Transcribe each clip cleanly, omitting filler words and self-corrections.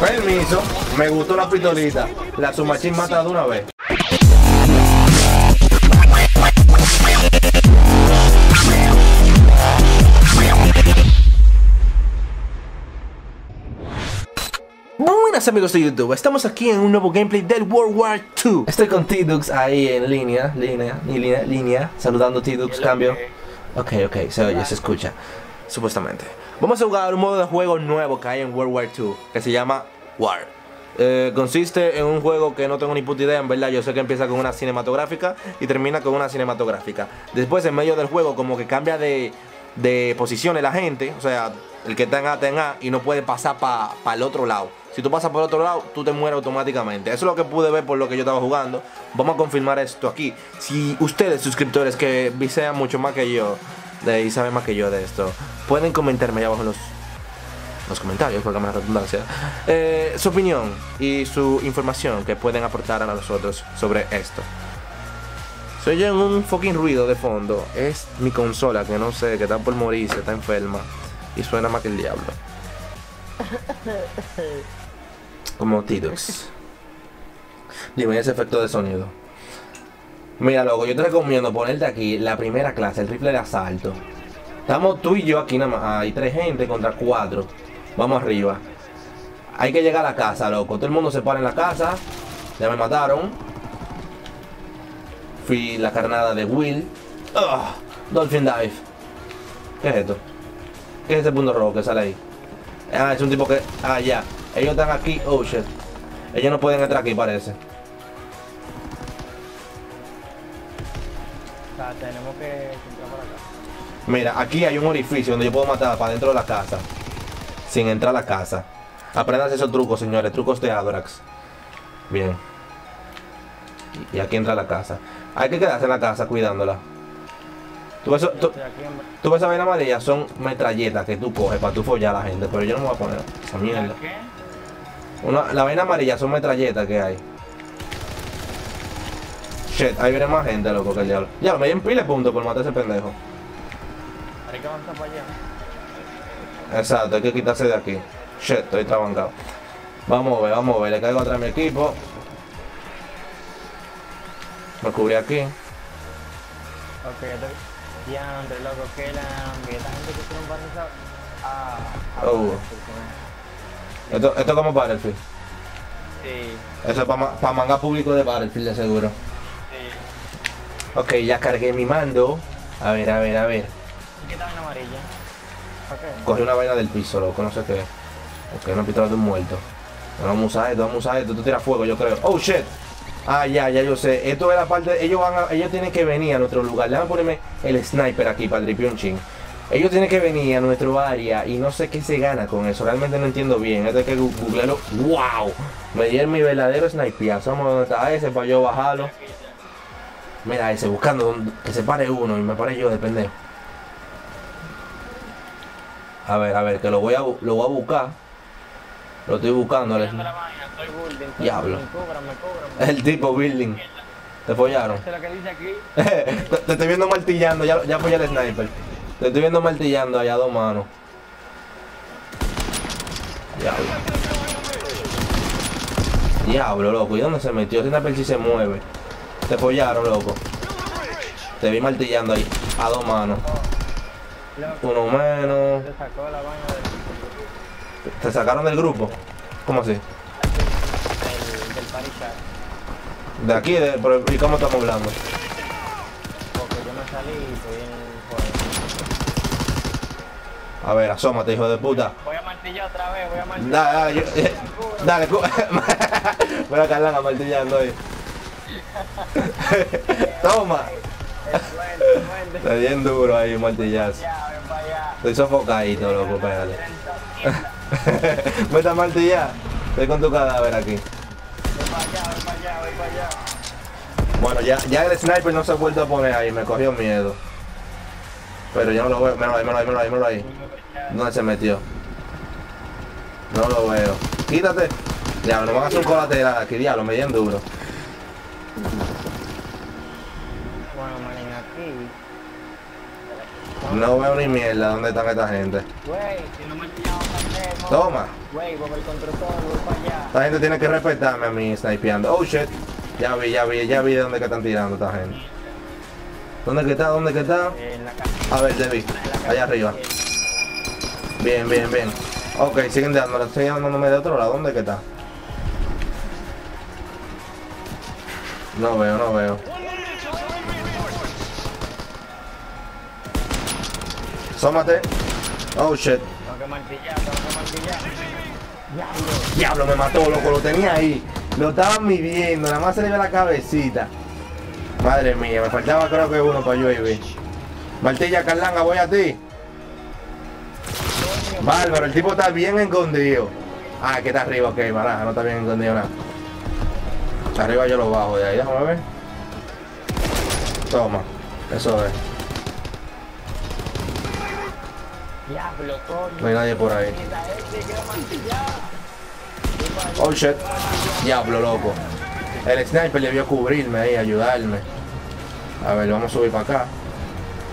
Permiso, me gustó la pistolita. La Sumachín mata de una vez. Buenas amigos de YouTube, estamos aquí en un nuevo gameplay del World War II. Estoy con T-Dux ahí en línea, saludando T-Dux, cambio. Ok, se oye, se escucha, supuestamente. Vamos a jugar un modo de juego nuevo que hay en World War II, que se llama War. Consiste en un juego que no tengo ni puta idea, en verdad. Yo sé que empieza con una cinematográfica y termina con una cinematográfica. Después, en medio del juego, como que cambia de posiciones la gente. O sea, el que está en A y no puede pasar para el otro lado. Si tú pasas por el otro lado, tú te mueres automáticamente. Eso es lo que pude ver por lo que yo estaba jugando. Vamos a confirmar esto aquí. Si ustedes, suscriptores, que visean mucho más que yo y saben más que yo de esto, pueden comentarme allá abajo en los comentarios, por la redundancia, su opinión y su información que pueden aportar a nosotros sobre esto. Se oye un fucking ruido de fondo. Es mi consola, que no sé, que está por morirse, está enferma y suena más que el diablo. Como T-Dux. Dime ese efecto de sonido. Mira, loco, yo te recomiendo ponerte aquí la primera clase, el rifle de asalto. Estamos tú y yo aquí nada más. Hay 3 gente contra 4. Vamos arriba. Hay que llegar a la casa, loco. Todo el mundo se para en la casa. Ya me mataron. Fui la carnada de Will. Dolphin Dive. ¿Qué es esto? ¿Qué es este punto rojo que sale ahí? Ah, es un tipo que... Ah, ya. Ellos están aquí. Oh, shit. Ellos no pueden entrar aquí, parece. Ah, tenemos que entrar por acá. Mira, aquí hay un orificio donde yo puedo matar para dentro de la casa, sin entrar a la casa. Aprendan esos trucos, señores. Trucos de ADORAX. Bien. Y aquí entra a la casa. Hay que quedarse en la casa cuidándola. Tú ves esa vaina amarilla, son metralletas que tú coges para tú follar a la gente, pero yo no me voy a poner esa mierda. La vaina amarilla son metralletas que hay. Shit, ahí viene más gente, loco, que el diablo. Ya, me dieron pile de puntos por matar a ese pendejo. Hay que avanzar para allá. Exacto, hay que quitarse de aquí. Shit, estoy trabancado. Vamos a ver, le caigo atrás a mi equipo. Me cubrí aquí. Ok, ya te... Ya, hombre, loco, que la gente que tiene un barrio a Battlefield. Esto es como Battlefield. Sí. Eso es para manga público de Battlefield, de seguro. Sí. Ok, ya cargué mi mando. A ver. ¿Qué tal en amarilla? Okay. Cogí una vaina del piso, loco, no sé qué. Ok, una pistola de un muerto. No, vamos a usar esto, tú tiras fuego, yo creo. Oh, shit. Ah, ya, yo sé. Esto es la parte... Ellos tienen que venir a nuestro lugar. Déjame ponerme el sniper aquí para tripear un chin. Ellos tienen que venir a nuestro área y no sé qué se gana con eso. Realmente no entiendo bien. Esto hay que googlearlo. ¡Wow! Me dieron mi verdadero sniper. Somos donde está ese para yo bajarlo. Mira ese, buscando que se pare uno y me pare yo, depende. A ver, que lo voy a buscar. Lo estoy buscando. Diablo. El tipo building. Te follaron. Te estoy viendo martillando. Ya apoyé el sniper. Te estoy viendo martillando allá a 2 manos. Diablo, loco. ¿Y dónde se metió? Ese sniper sí se mueve. Te follaron, loco. Te vi martillando ahí a 2 manos. 1 menos. ¿Te sacaron del grupo? ¿Cómo así? Del party chat. ¿De aquí? ¿Y cómo estamos hablando? Porque yo me salí y estoy en... A ver, asómate, hijo de puta. Voy a martillar otra vez, Dale, voy a Carlana martillando ahí. Toma. Está bien duro ahí, martillazo. Estoy sofocadito, loco, pégale. Vete a martillar. Estoy con tu cadáver aquí. Voy para allá. Bueno, ya el sniper no se ha vuelto a poner ahí. Me cogió miedo. Pero yo no lo veo. Míralo ahí. ¿Dónde se metió? No lo veo. Quítate. Diablo, nos van a hacer un colateral aquí. Diablo, me dieron duro. Bueno, man, aquí. No veo ni mierda. ¿Dónde están esta gente? Wey, si no me he pillado también. Toma. Wey, vamos al control, voy para allá. Esta gente tiene que respetarme a mí snipeando. Oh shit. Ya vi de dónde que están tirando esta gente. ¿Dónde que está? ¿Dónde que está? En la casa. A ver, te vi. Allá arriba. Bien, bien, bien. Ok, siguen dándolo. Estoy dándome de otro lado. ¿Dónde que está? No veo, no veo. Sómate. Oh shit. Tengo que martillar. Diablo, me mató, loco. Lo tenía ahí. Lo estaban midiendo. Nada más se le ve la cabecita. Madre mía, me faltaba creo que uno para WWII. Martilla Carlanga, voy a ti. Bárbaro, el tipo está bien escondido. Ah, que está arriba, ok, baraja, no está bien escondido nada. Arriba yo lo bajo de ahí, déjame ver. Toma, eso es. Diablo, coño. No hay nadie por ahí. Oh shit. Diablo, loco. El sniper debió cubrirme ahí, ayudarme. A ver, vamos a subir para acá.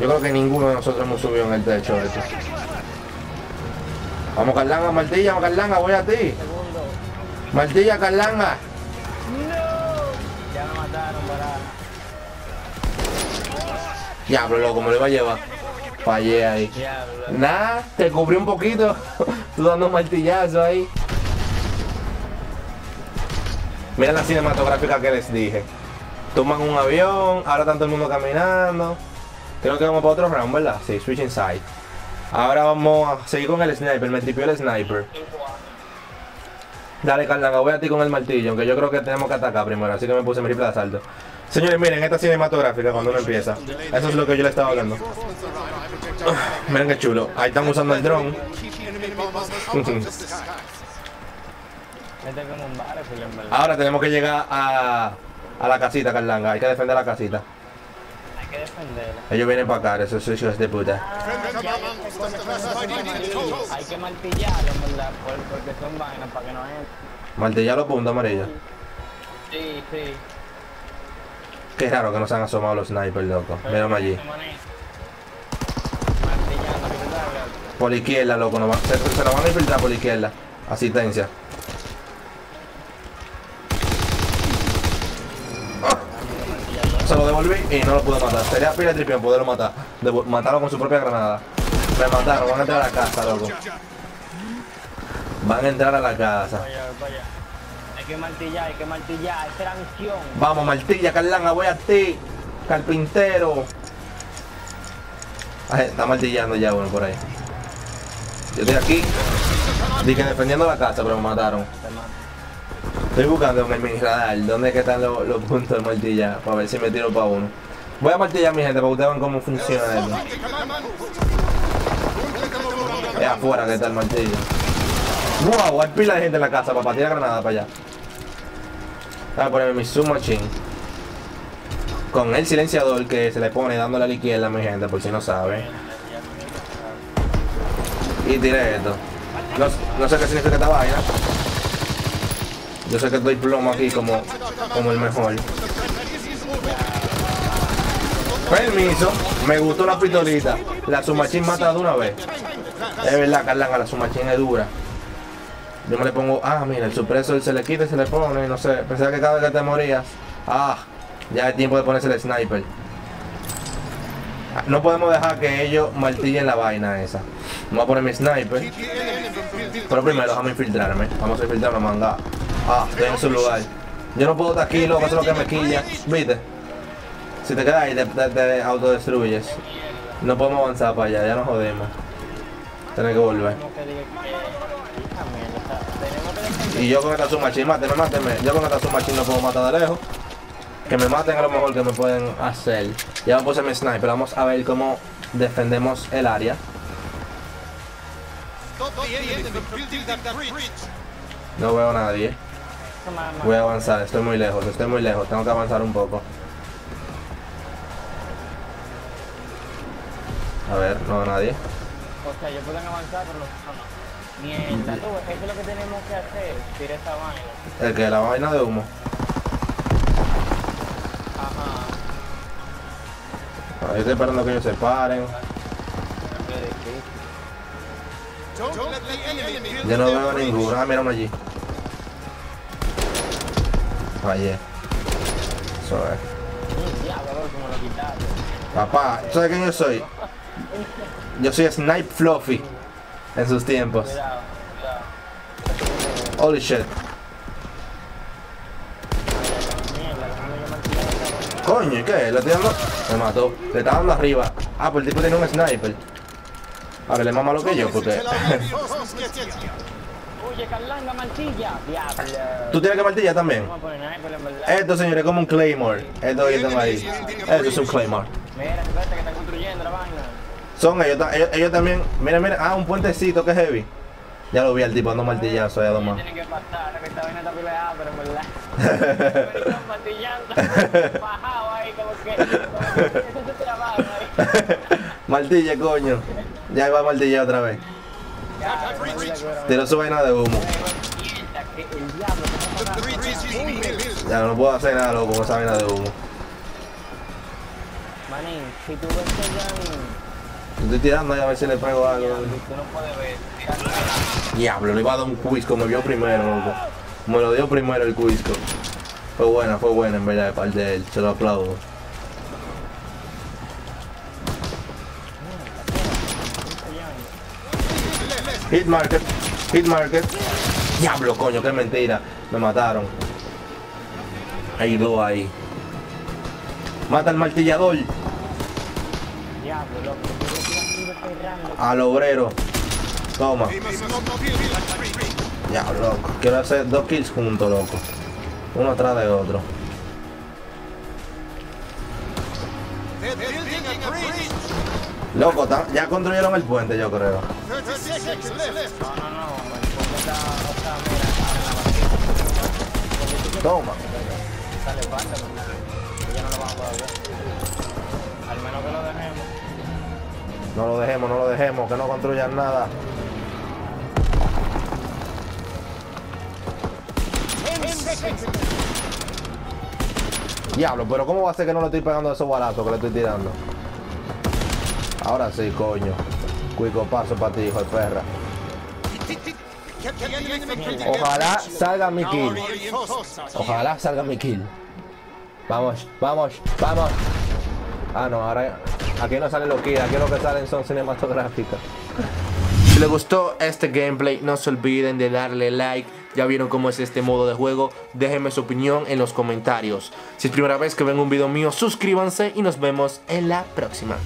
Yo creo que ninguno de nosotros hemos subido en el techo de esto. Vamos, Carlanga, martilla, Carlanga, voy a ti. Martilla, Carlanga. Ya me mataron, parada. Diablo, loco, me lo iba a llevar. Fallé ahí. Diablo. Nah, te cubrí un poquito. Tú dando un martillazo ahí. Miren la cinematográfica que les dije. Toman un avión, ahora está todo el mundo caminando. Creo que vamos para otro round, ¿verdad? Sí, switch inside. Ahora vamos a seguir con el sniper, me tripió el sniper. Dale, Carlanga, voy a ti con el martillo, aunque yo creo que tenemos que atacar primero, así que me puse mi rifle de asalto. Señores, miren, esta cinematográfica cuando uno empieza. Eso es lo que yo le estaba hablando. Miren qué chulo, ahí están usando el dron. Ahora tenemos que llegar a la casita, Carlanga. Hay que defender la casita. Hay que defenderla. Ellos vienen para acá, esos hijos de puta. Hay que martillarlo, ¿verdad? Porque son vainas para que no entren. Martillarlo, punto amarillo. Sí, sí. Qué raro que no se han asomado los snipers, loco. Mírame allí. Por la izquierda, loco. Se lo van a infiltrar por la izquierda. Asistencia. Lo devolví y no lo pude matar. Sería pila tripión poderlo matar. Matarlo con su propia granada. Me mataron, van a entrar a la casa, loco. Van a entrar a la casa. Hay que martillar, esa era misión. Vamos, martilla, Carlanga, voy a ti. Carpintero. Ay, está martillando ya uno por ahí. Yo estoy aquí. Dije defendiendo la casa, pero me mataron. Estoy buscando en mi radar dónde es que están los puntos de martilla para ver si me tiro para uno. Voy a martillar, mi gente, para que ustedes vean cómo funciona esto. Es afuera que está el martillo. Wow, hay pila de gente en la casa, papá, tira granada para allá. Voy a ponerme mi submachine con el silenciador que se le pone dándole a la izquierda, mi gente, por si no saben. Y tiré esto. No sé qué significa esta vaina. Yo sé que doy plomo aquí como el mejor. Permiso, me gustó la pistolita. La submachine mata de una vez. Es verdad, Carlanga, la submachine es dura. Yo me le pongo, mira, el supresor se le quita y se le pone, no sé. Pensaba que cada vez que te morías. Ya es tiempo de ponerse el sniper. No podemos dejar que ellos martillen la vaina esa. Me voy a poner mi sniper. Pero primero déjame infiltrarme. Vamos a infiltrar una manga. Estoy en su lugar. Yo no puedo estar aquí, loco, eso es lo que me quilla. ¿Viste? Si te quedas ahí, te autodestruyes. No podemos avanzar para allá, ya nos jodemos. Tenemos que volver. Y yo con esta submachine, máteme. Yo con esta submachine no puedo matar de lejos. Que me maten a lo mejor que me pueden hacer. Ya me puse mi sniper, vamos a ver cómo defendemos el área. No veo a nadie. Voy a avanzar, estoy muy lejos, tengo que avanzar un poco. A ver, no veo a nadie. O sea, ellos pueden avanzar, pero mierda, tú, eso es lo que tenemos que hacer, tirar esta vaina. ¿El que? La vaina de humo. Ajá. Yo estoy esperando que ellos se paren. Yo no veo ninguno. Ah, mira uno allí. Fallé. Eso es. Papá, ¿tú sabes quién yo soy? Yo soy Snipe Fluffy en sus tiempos. Holy shit. Coño, ¿qué? ¿Le estoy dando? Me mató. Le está dando arriba. Ah, pues el tipo tiene un sniper. A ver, le más malo que yo, porque... Oye, Carlán, la mantilla. ¿Tú tienes que martilla también? Esto, señores, es como un Claymore. Esto que están ahí. Esto es un Claymore. Mira, espérate que están construyendo la vaina. Son ellos también. Mira, mira. Ah, un puentecito que es heavy. Ya lo vi al tipo dando martillazo allá nomás. Tienen que pasar, que esta vaina está pileada, pero en verdad. Están martillando, bajado ahí, como que. Eso es su trabajo ahí. Martilla, coño. Ya va a martillar otra vez. Tiró su vaina de humo. Ya no puedo hacer nada, loco, con esa vaina de humo. Manín, si tú ves. Estoy tirando ahí a ver si le pego algo. Tú no puedes ver. Diablo, le iba a dar un cuisco, me vio primero, loco. Me lo dio primero el cuisco. Fue buena en verdad de parte de él, se lo aplaudo. Hit market, hit market. Diablo, coño, qué mentira. Me mataron. Ahí lo ahí. Mata al martillador. Al obrero. Toma. Ya, loco. Quiero hacer 2 kills juntos, loco. Uno atrás de otro. Loco, ya construyeron el puente, yo creo. Toma. Al menos que lo dejemos. No lo dejemos, no lo dejemos, que no construyan nada. Diablo, pero ¿cómo va a ser que no le estoy pegando a esos balazos que le estoy tirando? Ahora sí, coño. Cuico paso para ti, hijo de perra. Ojalá salga mi kill. Ojalá salga mi kill. Vamos, vamos, vamos. Ah, no, ahora aquí no salen los kills, aquí lo que salen son cinematográficas. Si les gustó este gameplay, no se olviden de darle like. Ya vieron cómo es este modo de juego, déjenme su opinión en los comentarios. Si es primera vez que ven un video mío, suscríbanse y nos vemos en la próxima.